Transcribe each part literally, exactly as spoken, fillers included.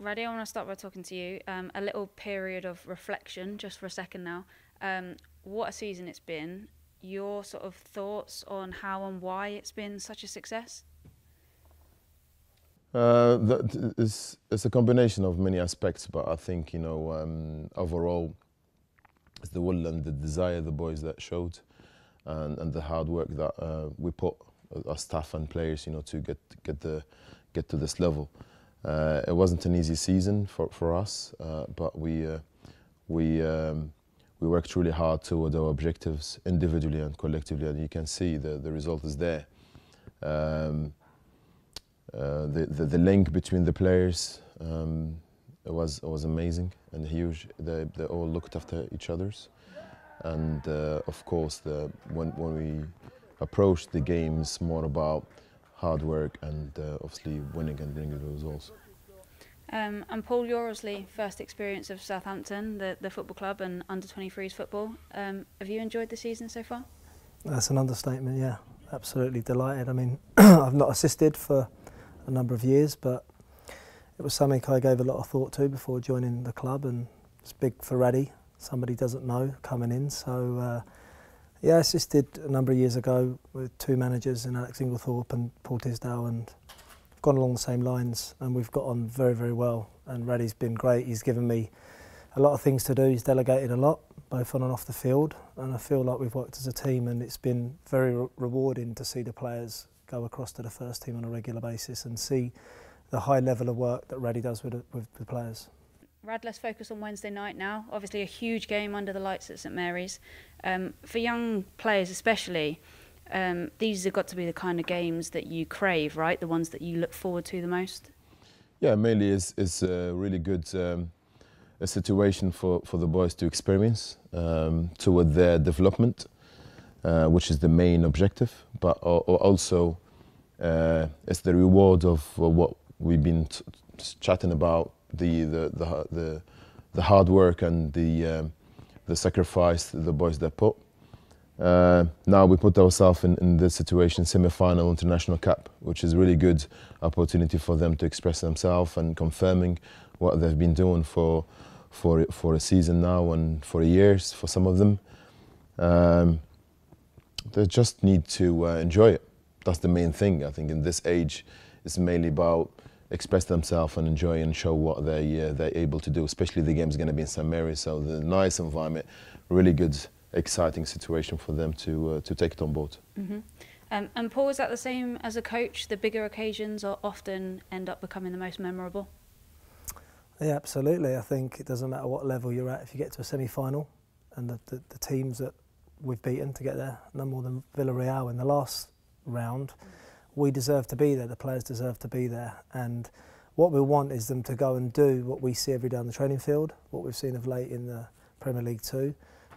Radhi, I want to start by talking to you. Um, a little period of reflection, just for a second now. Um, what a season it's been. Your sort of thoughts on how and why it's been such a success? Uh, that is, it's a combination of many aspects, but I think, you know, um, overall, it's the will and the desire the boys that showed, and, and the hard work that uh, we put our staff and players, you know, to get get the get to this level. Uh, it wasn't an easy season for for us, uh, but we uh, we um, we worked really hard toward our objectives individually and collectively, and you can see the the result is there. Um, uh, the, the the link between the players. Um, It was, it was amazing and huge. They, they all looked after each other's. And uh, of course, the, when, when we approached the games, more about hard work and uh, obviously winning and bringing the results. Um, and Paul, your obviously first experience of Southampton, the, the football club and under twenty-threes football. Um, have you enjoyed the season so far? That's an understatement, yeah. Absolutely delighted. I mean, I've not assisted for a number of years, but it was something I gave a lot of thought to before joining the club, and it's big for Radhi, somebody doesn't know coming in. So uh, yeah, I assisted a number of years ago with two managers in Alex Inglethorpe and Paul Tisdale, and I've gone along the same lines and we've got on very, very well, and Radhi's been great. He's given me a lot of things to do, he's delegated a lot, both on and off the field, and I feel like we've worked as a team, and it's been very re rewarding to see the players go across to the first team on a regular basis and see the high level of work that Radhi does with, with the players. Rad, let's focus on Wednesday night now. Obviously a huge game under the lights at St Mary's. Um, for young players especially, um, these have got to be the kind of games that you crave, right? The ones that you look forward to the most? Yeah, mainly it's, it's a really good um, a situation for, for the boys to experience um, toward their development, uh, which is the main objective, but or, or also uh, it's the reward of uh, what we've been t chatting about the the, the the the hard work and the um, the sacrifice the boys that put. Uh, now we put ourselves in, in this situation, semi-final International Cup, which is really good opportunity for them to express themselves and confirming what they've been doing for for for a season now and for years for some of them. Um, they just need to uh, enjoy it. That's the main thing, I think, in this age. It's mainly about express themselves and enjoy and show what they, uh, they're able to do, especially the game's going to be in St Mary's, so the nice environment, really good, exciting situation for them to, uh, to take it on board. Mm-hmm. um, and Paul, is that the same as a coach? The bigger occasions are often end up becoming the most memorable? Yeah, absolutely. I think it doesn't matter what level you're at, if you get to a semi-final and the, the, the teams that we've beaten to get there, no more than Villarreal in the last round, mm-hmm. We deserve to be there, the players deserve to be there, and what we want is them to go and do what we see every day on the training field, what we've seen of late in the Premier League Two,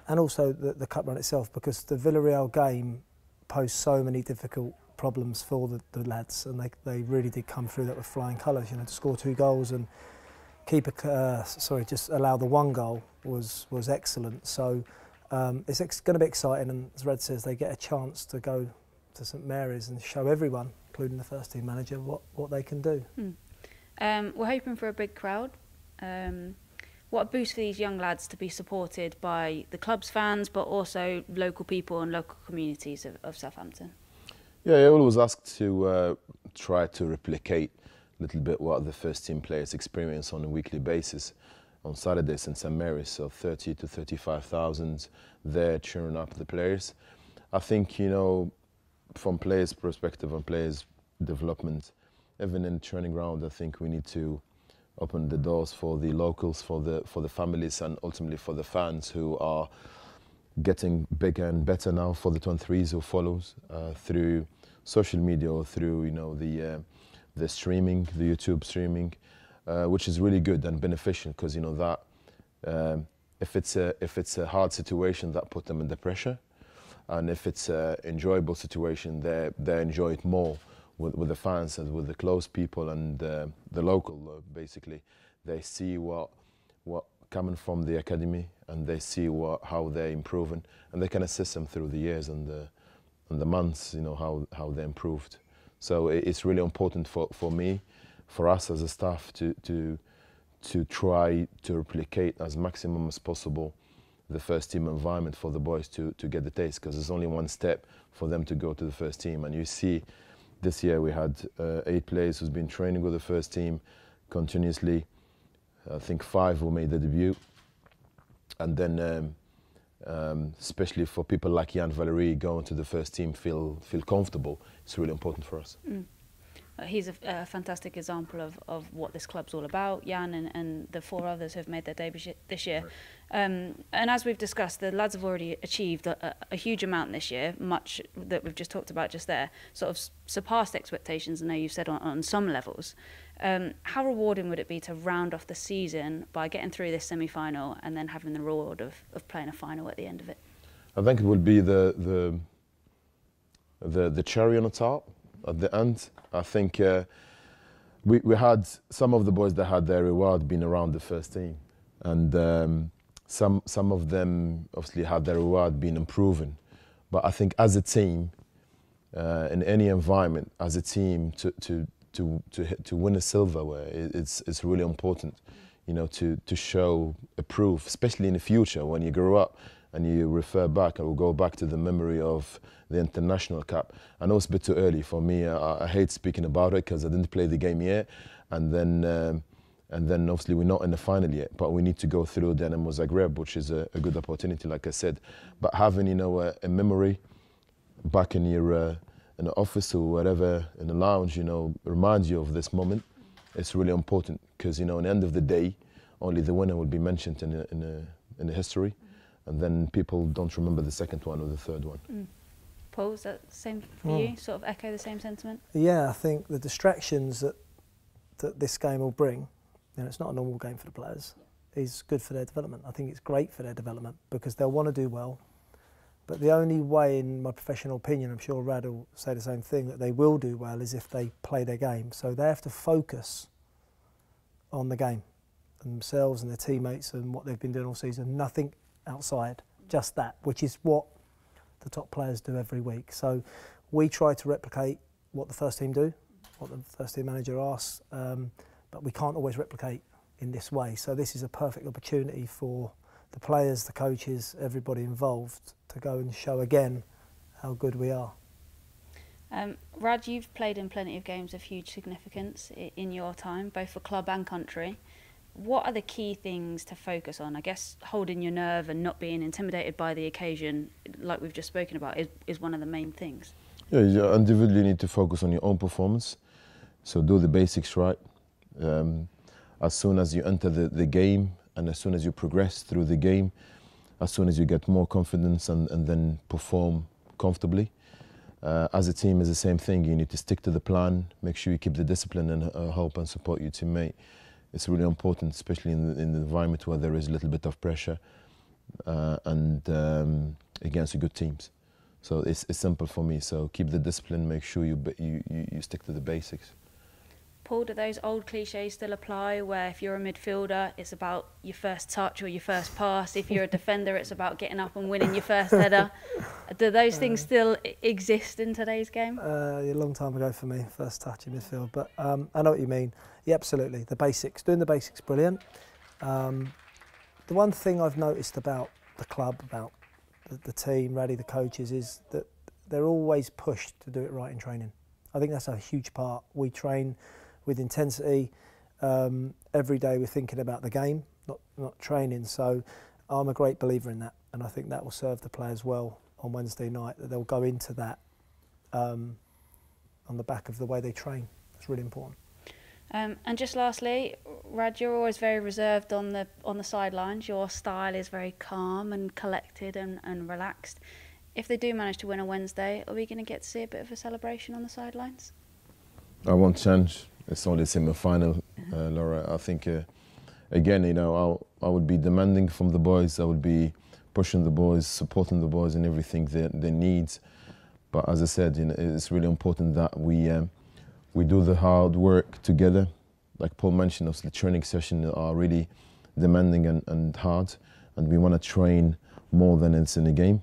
and also the, the cup run itself, because the Villarreal game posed so many difficult problems for the, the lads, and they, they really did come through that with flying colours. You know, to score two goals and keep a, uh, sorry, just allow the one goal was, was excellent. So um, it's ex going to be exciting, and as Rad says, they get a chance to go to St Mary's and show everyone, including the first team manager, what, what they can do. Mm. Um, we're hoping for a big crowd. Um, what a boost for these young lads to be supported by the club's fans, but also local people and local communities of, of Southampton. Yeah, I always ask to uh, try to replicate a little bit what the first team players experience on a weekly basis on Saturdays in St Mary's, so thirty to thirty-five thousand there cheering up the players. I think, you know, from players' perspective and players' development, even in training ground, I think we need to open the doors for the locals, for the for the families, and ultimately for the fans who are getting bigger and better now for the twenty-threes who follows uh, through social media or through, you know, the uh, the streaming, the YouTube streaming, uh, which is really good and beneficial, because you know that um, if it's a if it's a hard situation that put them under pressure. And if it's an enjoyable situation, they they enjoy it more with, with the fans and with the close people and uh, the local. Uh, basically, they see what what coming from the academy, and they see what how they're improving, and they can assist them through the years and the and the months. You know how how they improved. So it, it's really important for for me, for us as a staff to to to try to replicate as maximum as possible the first team environment for the boys to, to get the taste, because there's only one step for them to go to the first team. And you see this year we had uh, eight players who's been training with the first team continuously. I think five who made the debut. And then um, um, especially for people like Jan-Valerie, going to the first team, feel, feel comfortable, it's really important for us. Mm. Uh, he's a, a fantastic example of, of what this club's all about, Jan and, and the four others who have made their debut this year. Right. Um, and as we've discussed, the lads have already achieved a, a huge amount this year, much that we've just talked about just there, sort of surpassed expectations, I know you've said, on, on some levels. Um, how rewarding would it be to round off the season by getting through this semi-final and then having the reward of, of playing a final at the end of it? I think it would be the, the, the, the cherry on the top. At the end, I think uh, we, we had some of the boys that had their reward being around the first team, and um, some some of them obviously had their reward being improving. But I think as a team, uh, in any environment, as a team, to to to to, hit, to win a silverware, it's it's really important, you know, to to show a proof, especially in the future when you grow up. And you refer back, I will go back to the memory of the International Cup. I know it's a bit too early for me. I, I hate speaking about it because I didn't play the game yet. And then, um, and then obviously we're not in the final yet, but we need to go through Dinamo Zagreb, which is a, a good opportunity, like I said. But having, you know, a, a memory back in your uh, in the office or wherever, in the lounge, you know, reminds you of this moment. It's really important because, you know, at the end of the day, only the winner will be mentioned in the, in the, in the history. And then people don't remember the second one or the third one. Mm. Paul, is that the same for mm. you? Sort of echo the same sentiment? Yeah, I think the distractions that, that this game will bring, you know, it's not a normal game for the players, is good for their development. I think it's great for their development because they'll want to do well. But the only way, in my professional opinion, I'm sure Rad will say the same thing, that they will do well is if they play their game. So they have to focus on the game, and themselves and their teammates and what they've been doing all season. Nothing outside, just that, which is what the top players do every week. So we try to replicate what the first team do, what the first team manager asks, um, but we can't always replicate in this way. So this is a perfect opportunity for the players, the coaches, everybody involved to go and show again how good we are. Um, Rad, you've played in plenty of games of huge significance in your time, both for club and country. What are the key things to focus on? I guess holding your nerve and not being intimidated by the occasion, like we've just spoken about, is, is one of the main things. Yeah, you individually need to focus on your own performance. So do the basics right. Um, as soon as you enter the, the game, and as soon as you progress through the game, as soon as you get more confidence and, and then perform comfortably. Uh, as a team, it's the same thing. You need to stick to the plan, make sure you keep the discipline and uh, help and support your teammate. It's really important, especially in the, in the environment where there is a little bit of pressure uh, and um, against good teams. So it's, it's simple for me. So keep the discipline, make sure you, you, you stick to the basics. Paul, do those old cliches still apply where if you're a midfielder, it's about your first touch or your first pass? If you're a defender, it's about getting up and winning your first header? Do those uh, things still exist in today's game? Uh, a long time ago for me, first touch in midfield. But um, I know what you mean. Yeah, absolutely. The basics. Doing the basics, brilliant. Um, the one thing I've noticed about the club, about the, the team, Radhi, the coaches, is that they're always pushed to do it right in training. I think that's a huge part. We train with intensity, um, every day we're thinking about the game, not, not training. So I'm a great believer in that, and I think that will serve the players well on Wednesday night, that they'll go into that um, on the back of the way they train. It's really important. Um, and just lastly, Rad, you're always very reserved on the, on the sidelines. Your style is very calm and collected and, and relaxed. If they do manage to win on Wednesday, are we going to get to see a bit of a celebration on the sidelines? I won't change. It's only a semi-final, uh, Laura. I think, uh, again, you know, I'll, I would be demanding from the boys. I would be pushing the boys, supporting the boys in everything they, they need. But as I said, you know, it's really important that we um, we do the hard work together. Like Paul mentioned, obviously the training sessions are really demanding and, and hard, and we want to train more than it's in a game.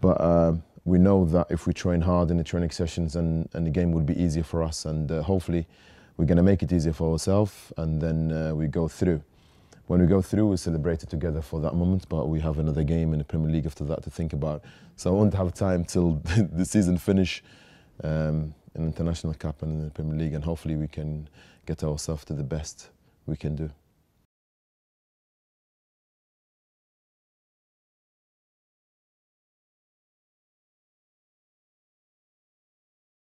But uh, we know that if we train hard in the training sessions, and, and the game will be easier for us, and uh, hopefully we're going to make it easier for ourselves, and then uh, we go through. When we go through, we celebrate it together for that moment, but we have another game in the Premier League after that to think about. So I won't have time till the season finish um, in the International Cup and in the Premier League, and hopefully we can get ourselves to the best we can do.